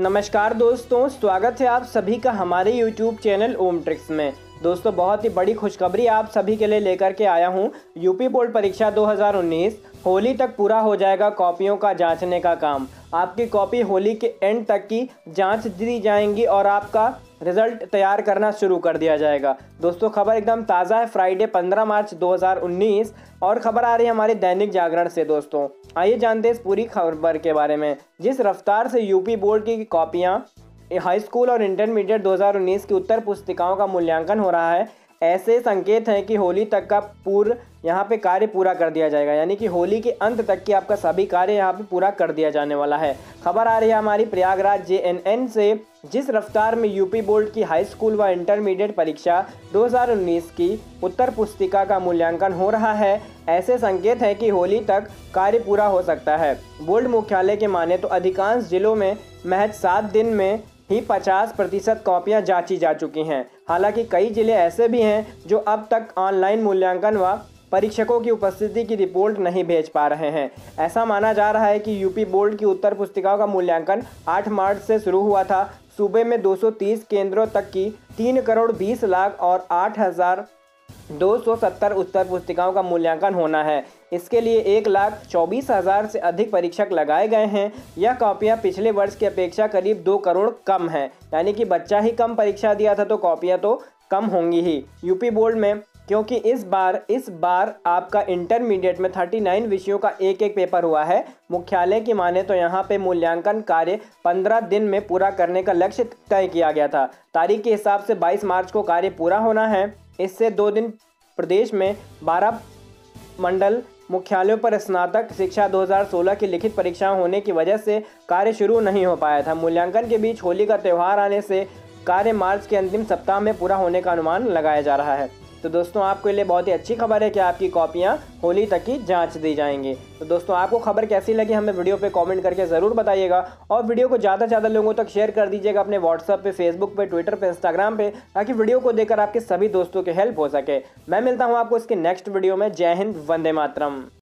नमस्कार दोस्तों, स्वागत है आप सभी का हमारे YouTube चैनल ओम ट्रिक्स में। दोस्तों, बहुत ही बड़ी खुशखबरी आप सभी के लिए लेकर के आया हूँ। यूपी बोर्ड परीक्षा 2019 होली तक पूरा हो जाएगा कॉपियों का जांचने का काम। आपकी कॉपी होली के एंड तक की जांच दी जाएंगी और आपका रिजल्ट तैयार करना शुरू कर दिया जाएगा। दोस्तों, खबर एकदम ताज़ा है, फ्राइडे 15 मार्च 2019 और खबर आ रही है हमारे दैनिक जागरण से। दोस्तों, आइए जानते हैं इस पूरी खबर के बारे में। जिस रफ्तार से यूपी बोर्ड की कॉपियाँ हाई स्कूल और इंटरमीडिएट 2019 की उत्तर पुस्तिकाओं का मूल्यांकन हो रहा है, ऐसे संकेत हैं कि होली तक का पूर्व यहाँ पे कार्य पूरा कर दिया जाएगा, यानी कि होली के अंत तक की आपका सभी कार्य यहाँ पे पूरा कर दिया जाने वाला है। खबर आ रही है हमारी प्रयागराज JNN से। जिस रफ्तार में यूपी बोर्ड की हाई स्कूल व इंटरमीडिएट परीक्षा 2019 की उत्तर पुस्तिका का मूल्यांकन हो रहा है, ऐसे संकेत हैं कि होली तक कार्य पूरा हो सकता है। बोर्ड मुख्यालय के माने तो अधिकांश जिलों में महज 7 दिन में ही 50% कॉपियाँ जांची जा चुकी हैं। हालांकि कई जिले ऐसे भी हैं जो अब तक ऑनलाइन मूल्यांकन व परीक्षकों की उपस्थिति की रिपोर्ट नहीं भेज पा रहे हैं। ऐसा माना जा रहा है कि यूपी बोर्ड की उत्तर पुस्तिकाओं का मूल्यांकन 8 मार्च से शुरू हुआ था। सूबे में 230 केंद्रों तक की 3,20,00,000 और 8,270 उत्तर पुस्तिकाओं का मूल्यांकन होना है। इसके लिए 1,24,000 से अधिक परीक्षक लगाए गए हैं। यह कॉपियां पिछले वर्ष की अपेक्षा करीब 2 करोड़ कम हैं, यानी कि बच्चा ही कम परीक्षा दिया था तो कॉपियां तो कम होंगी ही। यूपी बोर्ड में क्योंकि इस बार आपका इंटरमीडिएट में 39 विषयों का एक पेपर हुआ है। मुख्यालय की माने तो यहाँ पे मूल्यांकन कार्य 15 दिन में पूरा करने का लक्ष्य तय किया गया था। तारीख के हिसाब से 22 मार्च को कार्य पूरा होना है। इससे 2 दिन प्रदेश में 12 मंडल मुख्यालयों पर स्नातक शिक्षा 2016 की लिखित परीक्षाएं होने की वजह से कार्य शुरू नहीं हो पाया था। मूल्यांकन के बीच होली का त्यौहार आने से कार्य मार्च के अंतिम सप्ताह में पूरा होने का अनुमान लगाया जा रहा है। तो दोस्तों, आपके लिए बहुत ही अच्छी खबर है कि आपकी कॉपियां होली तक की जांच दी जाएंगी। तो दोस्तों, आपको खबर कैसी लगी हमें वीडियो पे कमेंट करके ज़रूर बताइएगा और वीडियो को ज़्यादा से ज़्यादा लोगों तक शेयर कर दीजिएगा अपने WhatsApp पे, Facebook पे, Twitter पे, Instagram पे, ताकि वीडियो को देकर आपके सभी दोस्तों की हेल्प हो सके। मैं मिलता हूँ आपको इसके नेक्स्ट वीडियो में। जय हिंद, वंदे मातरम।